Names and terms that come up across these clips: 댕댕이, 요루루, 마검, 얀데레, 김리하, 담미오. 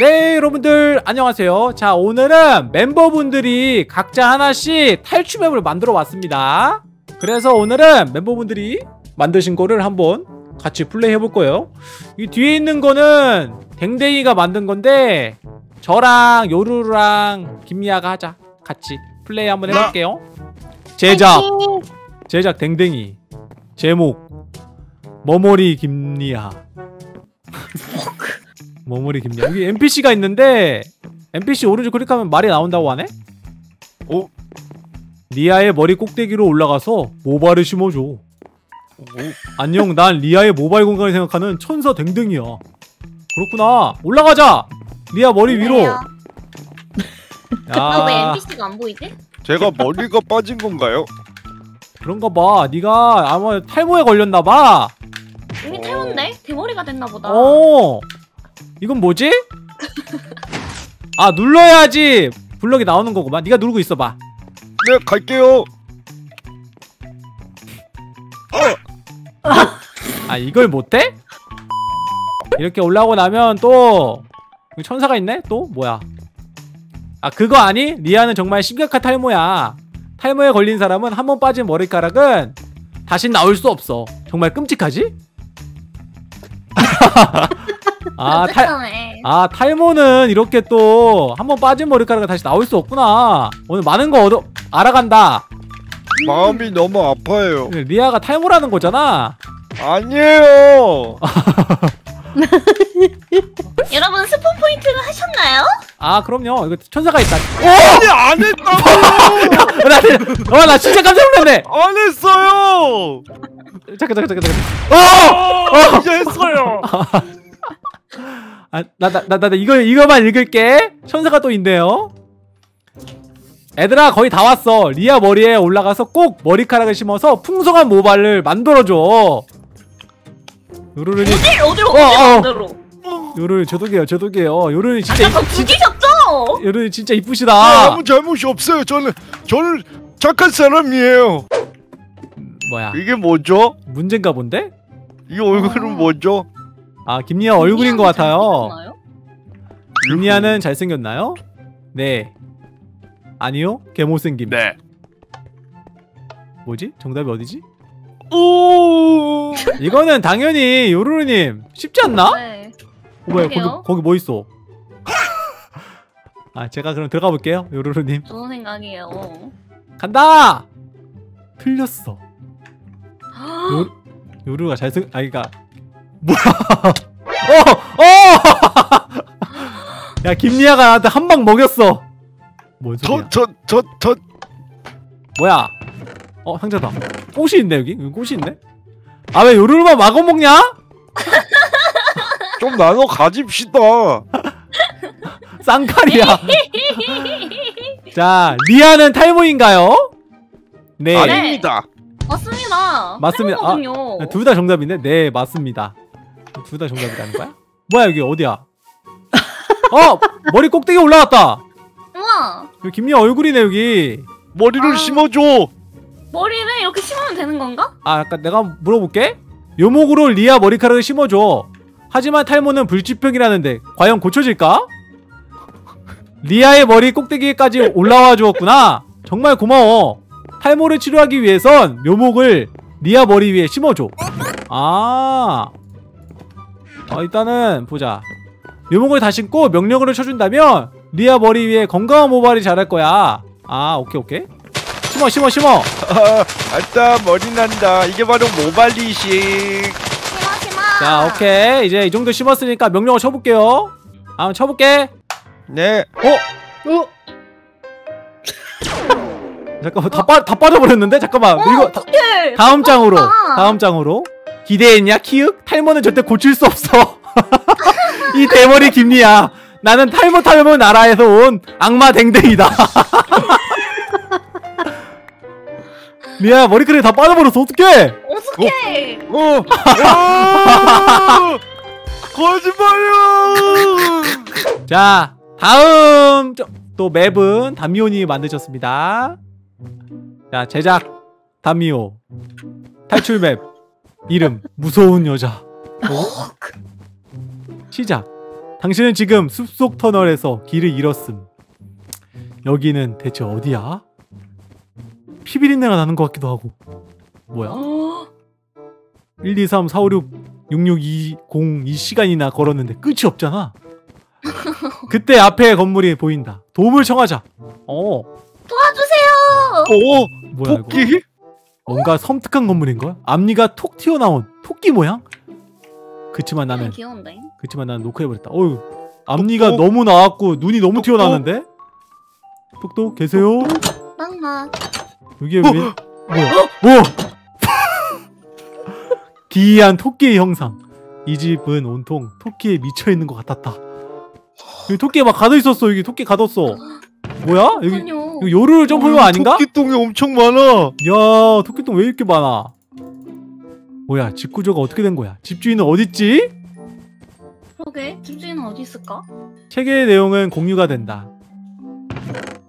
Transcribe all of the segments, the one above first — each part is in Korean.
네, 여러분들 안녕하세요. 자, 오늘은 멤버분들이 각자 하나씩 탈춤맵을 만들어 왔습니다. 그래서 오늘은 멤버분들이 만드신 거를 한번 같이 플레이 해볼 거예요. 이 뒤에 있는 거는 댕댕이가 만든 건데 저랑 요루루랑 김리하가 하자. 같이 플레이 한번 해볼게요. 제작 댕댕이, 제목 머머리 김리하. 머머리 김리하. 여기 NPC가 있는데 NPC 오른쪽 클릭하면 말이 나온다고 하네? 오? 리아의 머리 꼭대기로 올라가서 모발을 심어줘. 오. 안녕, 난 리아의 모발 공간을 생각하는 천사 댕댕이야. 그렇구나, 올라가자! 리아 머리 위로! 야, 왜 NPC가 안 보이지? 제가 머리가 빠진 건가요? 그런가 봐. 네가 아마 탈모에 걸렸나 봐. 이미 탈모인데? 대머리가 됐나 보다. 어, 이건 뭐지? 아, 눌러야지 블럭이 나오는 거구만. 네가 누르고 있어봐. 네, 갈게요. 아, 이걸 못해? 이렇게 올라오고 나면 또 천사가 있네? 또? 뭐야? 아, 그거 아니? 리아는 정말 심각한 탈모야. 탈모에 걸린 사람은 한 번 빠진 머리카락은 다신 나올 수 없어. 정말 끔찍하지? 탈모는 이렇게 또 한 번 빠진 머리카락은 다시 나올 수 없구나. 오늘 많은 거 알아간다. 마음이 너무 아파요. 리아가 탈모라는 거잖아. 아니에요. 여러분, 스폰 포인트를 하셨나요? 아, 그럼요. 이거 천사가 있다. 오! 아니, 안 했다고요. 나 진짜 깜짝 놀랐네. 안 했어요. 잠깐. 이제 했어요. 아, 나 이거만 읽을게. 천사가 또 있네요. 애들아, 거의 다 왔어. 리아 머리에 올라가서 꼭 머리카락을 심어서 풍성한 모발을 만들어줘. 요루루니. 어디로? 요루루, 저독이에요. 요루루 진짜. 아까 죽이셨죠? 요루루 진짜 이쁘시다. 네, 아무 잘못이 없어요. 저는 착한 사람이에요. 뭐야? 이게 뭐죠? 문제인가 본데? 이 얼굴은 뭐죠? 아, 김리하 얼굴인 것 같아요. 김리하는 잘생겼나요? 네. 아니요, 개 못생김. 네. 뭐지? 정답이 어디지? 오. 이거는 당연히 요루루님 쉽지 않나? 네. 뭐야, 거기 뭐 있어? 아, 제가 그럼 들어가 볼게요, 요루루님. 좋은 생각이에요. 간다. 틀렸어. 요루루가 잘생. 아, 그러니까 뭐야? 야, 김리하가 나한테 한 방 먹였어. 뭔 소리야? 뭐야? 어, 상자다. 꽃이 있네, 여기? 꽃이 있네? 아, 왜 요루루만 마검 먹냐? 좀 나눠 가집시다. 쌍칼이야. 자, 리아는 탈모인가요? 네. 아닙니다. 맞습니다. 맞습니다. 아, 둘 다 정답인데? 네, 맞습니다. 둘 다 정답이라는 거야? 뭐야, 여기 어디야? 어! 머리 꼭대기 올라왔다. 우와. 여기 김리하 얼굴이네, 여기. 머리를 심어줘. 머리를 이렇게 심으면 되는 건가? 아, 아까 내가 물어볼게. 요목으로 리아 머리카락을 심어줘. 하지만 탈모는 불치병이라는데 과연 고쳐질까? 리아의 머리 꼭대기까지 올라와 주었구나. 정말 고마워. 탈모를 치료하기 위해선 묘목을 리아 머리 위에 심어줘. 일단은 보자. 묘목을 다 심고 명령어를 쳐준다면 리아 머리 위에 건강한 모발이 자랄 거야. 아, 오케이. 심어. 아따, 머리 난다. 이게 바로 모발이식. 자, 오케이. 이제 이 정도 심었으니까 명령어 쳐볼게요. 한번 쳐볼게. 네. 어? 잠깐만, 다 빠져버렸는데? 잠깐만. 이거 다음 장으로. 기대했냐, 키읔? 탈모는 절대 고칠 수 없어. 이 대머리 김리야. 나는 탈모 나라에서 온 악마 댕댕이다. 리아, 머리카락이 다 빠져버렸어. 어떡해! 거짓말이야! 자, 다음 또 맵은 담미오님이 만드셨습니다. 자, 제작 담미오. 탈출 맵 이름 무서운 여자. 시작. 당신은 지금 숲속 터널에서 길을 잃었음. 여기는 대체 어디야? 피비린내가 나는 것 같기도 하고. 뭐야? 1, 2, 3, 4, 5, 6, 6, 6, 2, 0, 2시간이나 걸었는데 끝이 없잖아. 그때 앞에 건물이 보인다. 도움을 청하자. 도와주세요. 뭐야, 토끼? 이거? 뭔가 섬뜩한 건물인 거야? 앞니가 톡 튀어나온 토끼 모양? 그치만 나는 귀여운데? 그치만 나는 노크해버렸다. 어휴, 앞니가 똑똑. 너무 나왔고 눈이 너무 똑똑. 튀어나왔는데? 똑똑 계세요? 빵빵. 이게 왜? 뭐야? 뭐? 기이한 토끼의 형상. 이 집은 온통 토끼에 미쳐있는 것 같았다. 여기 토끼에 막 가둬있었어. 여기 토끼 가뒀어. 뭐야? 여기 요루루 점프가 아닌가? 토끼똥이 엄청 많아. 야, 토끼똥 왜 이렇게 많아? 뭐야, 집 구조가 어떻게 된 거야? 집주인은 어딨지? 그러게, 집주인은 어디 있을까? 책의 내용은 공유가 된다.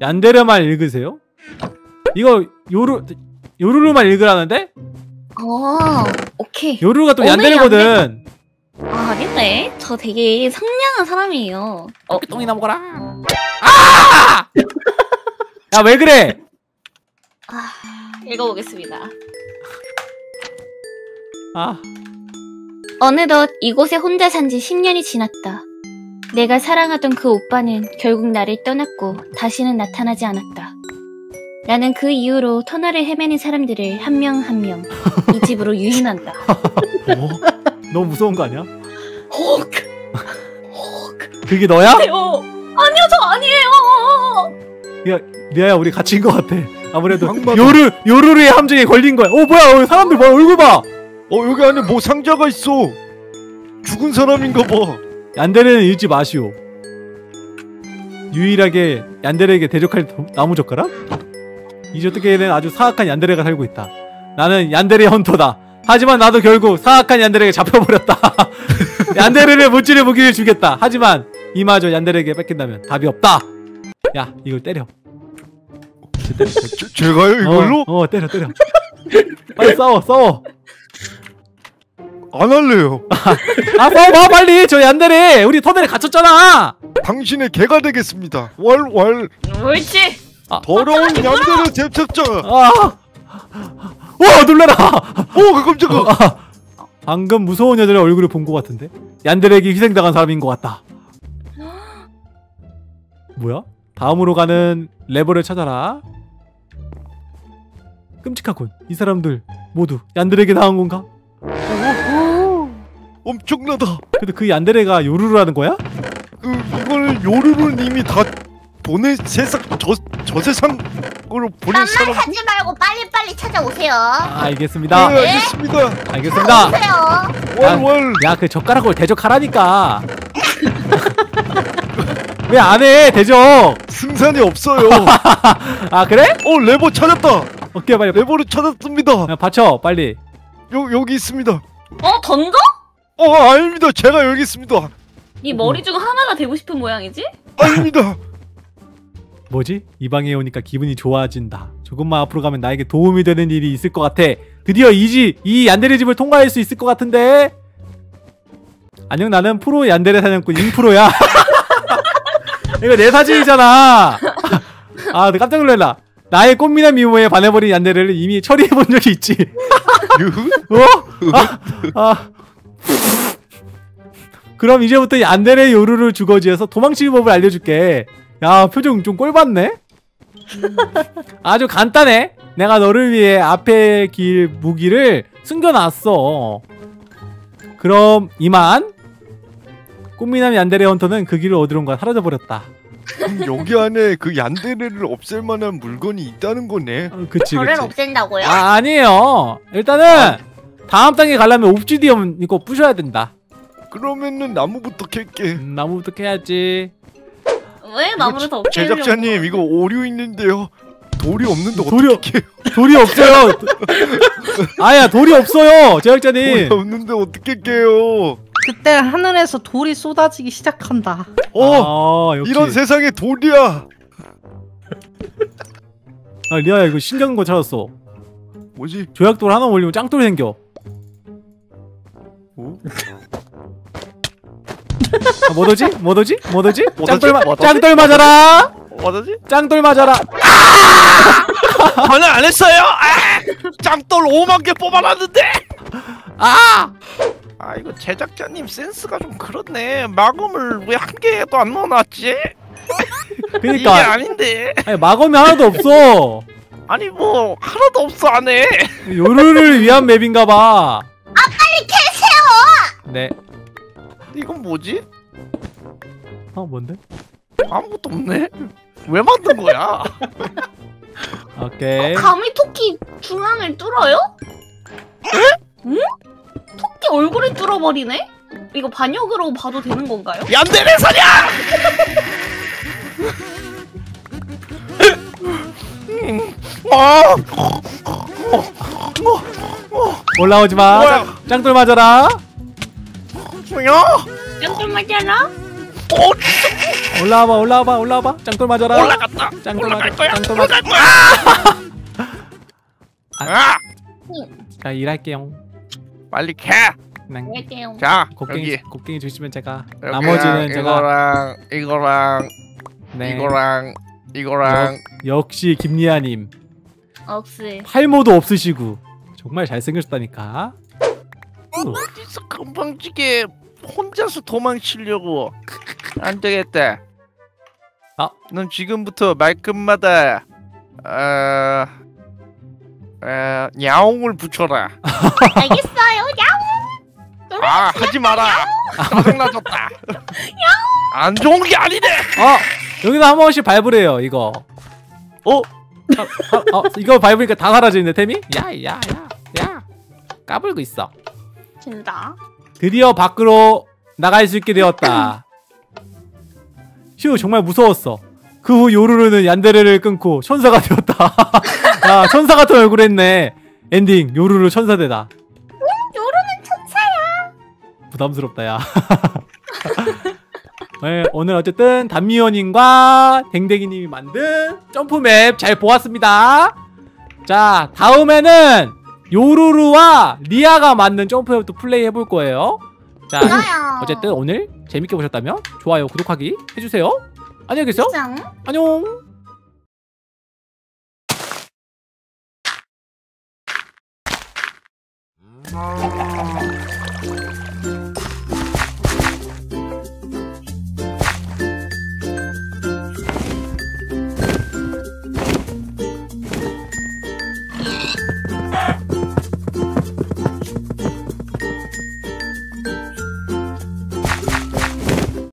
얀데르만 읽으세요? 이거 요루루만 읽으라는데? 어, 오케이. 요루루가 또 얀데르거든. 아, 알겠네. 저 되게 상냥한 사람이에요. 토끼똥이나 먹어라. 아! 야, 왜 그래? 아, 읽어보겠습니다. 아. 어느덧 이곳에 혼자 산지 10년이 지났다. 내가 사랑하던 그 오빠는 결국 나를 떠났고 다시는 나타나지 않았다. 나는 그 이후로 터널을 헤매는 사람들을 한 명 한 명 이 집으로 유인한다. 뭐? 너무 무서운 거 아니야? 혹! 혹! 그게 너야? 아니요, 저 아니에요! 야, 리아야, 우리 갇힌 거 같아. 아무래도 요루루의 함정에 걸린 거야. 뭐야, 사람들 뭐야, 얼굴 봐! 여기 안에 뭐 상자가 있어. 죽은 사람인가 봐. 얀데레는 읽지 마시오. 유일하게 얀데레에게 대적할 나무젓가락? 이제 어떻게 된 아주 사악한 얀데레가 살고 있다. 나는 얀데레 헌터다. 하지만 나도 결국 사악한 얀데레에게 잡혀버렸다. 얀데레를 무찌르 무기를 주겠다. 하지만 이마저 얀데레에게 뺏긴다면 답이 없다. 야, 이걸 때려. 제가요? 이걸로? 때려. 빨리 싸워. 안 할래요. 싸워봐 빨리. 저 얀데레 우리 터널에 갇혔잖아. 당신의 개가 되겠습니다. 왈왈. 옳지. 더러운 얀데레 잽잡자. 놀라라. 깜짝아. 방금 무서운 여자의 얼굴을 본 것 같은데 얀데레에게 희생당한 사람인 것 같다. 뭐야? 다음으로 가는 레버를 찾아라. 끔찍하군. 이 사람들 모두 얀데레에게 당한 건가? 엄청나다. 근데 그 얀데레가 요루루라는 거야? 이걸 요루루는 이미 다 보내 세상 저 세상으로 보낼 사람. 딴 말 하지 말고 빨리 찾아오세요. 알겠습니다. 네, 알겠습니다. 월. 야, 그 젓가락으로 대적하라니까. 왜 안 해 대적? 승산이 없어요. 아 그래? 레버 찾았다. 오케이, 빨리. 레버를 찾았습니다. 야, 받쳐 빨리. 여기 있습니다. 던져? 아닙니다. 제가 여기 있습니다. 이 머리 중 하나가 되고 싶은 모양이지? 아닙니다. 뭐지? 이 방에 오니까 기분이 좋아진다. 조금만 앞으로 가면 나에게 도움이 되는 일이 있을 것 같아. 드디어 이 얀데레 집을 통과할 수 있을 것 같은데. 안녕, 나는 프로 얀데레 사냥꾼 임프로야. 이거 내 사진이잖아. 아, 내 깜짝 놀랐나? 나의 꽃미남 미모에 반해버린 얀데레를 이미 처리해본 적이 있지. 그럼 이제부터 얀데레 요루루 주거지에서 도망치는 법을 알려줄게. 야, 표정 좀 꼴받네? 아주 간단해. 내가 너를 위해 앞에 길 무기를 숨겨놨어. 그럼 이만. 꽃미남 얀데레 헌터는 그 길을 어디론가 사라져버렸다. 여기 안에 그 얀데레를 없앨 만한 물건이 있다는 거네. 그치. 저를 없앤다고요? 아니에요. 일단은 다음 단계 가려면 옵지디엄 이거 부셔야 된다. 그러면은 나무부터 캘게. 나무부터 캐야지. 왜 나무를 더 없애려고? 제작자님, 이거 오류 있는데요. 돌이 없는데 어떻게 캐요? 돌이 없어요. 아야, 돌이 없어요 제작자님. 돌이 없는데 어떻게 캐요? 그때 하늘에서 돌이 쏟아지기 시작한다. 역시. 이런 세상에 돌이야. 리아야, 이거 신기한 거 찾았어. 뭐지? 조약돌 하나 올리면 짱돌이 생겨. 뭐더지? 뭐더지? 뭐더지? 짱돌 맞아라! 뭐더지? 짱돌 맞아라! 아! 저는 안 했어요! 아! 짱돌 5만개 뽑아놨는데! 아! 아 이거 제작자님 센스가 좀 그렇네. 마검을 왜 한 개도 안 넣어놨지? 그니까 이게 아닌데. 아니 마검이 하나도 없어. 아니 뭐 하나도 없어 안에. 요루루를 위한 맵인가봐. 아 빨리 캐세요. 네. 이건 뭐지? 아 뭔데? 아무것도 없네. 왜 만든 거야? 오케이. 아, 감히 토끼 중앙을 뚫어요? 응? 응? 토끼 얼굴을 뚫어버리네? 이거 반역으로 봐도 되는 건가요? 얌전해 사냥! 올라오지 마. 짱돌 맞아라. 뭐야? 짱돌 맞아라. 올라와봐, 올라와봐, 올라와봐. 짱돌 맞아라. 올라갔다. 짱돌 맞을 거야. 짱돌 맞을 거야. 아! 자 일할게요. 빨리 캐. 자, 곡괭이 주시면 제가 나머지는 제가 이거랑 네. 이거랑 역시 김리하님 없으 팔모도 없으시고 정말 잘생겼다니까. 어디서 금방지게 혼자서 도망치려고. 안되겠다. 아? 넌 지금부터 말끝마다 야옹을 붙여라. 알겠어요. 야옹. 아 하지마라. 짜증나졌다. 야옹. 안 좋은게 아니네. 여기서 한 번씩 밟으래요 이거. 어? 이거 밟으니까 다 사라지는데 템이? 야 까불고 있어. 진다. 드디어 밖으로 나갈 수 있게 되었다. 휴 정말 무서웠어. 그 후 요루루는 얀데레를 끊고 천사가 되었다. 아 천사 같은 얼굴 했네. 엔딩 요루루 천사되다. 응 요루는 천사야. 부담스럽다 야. 오늘 어쨌든 담미오님과 댕댕이님이 만든 점프맵 잘 보았습니다. 자 다음에는 요루루와 리아가 만든 점프맵도 플레이 해볼 거예요. 자 어쨌든 오늘 재밌게 보셨다면 좋아요 구독하기 해주세요. 안녕히 계세요. 안녕.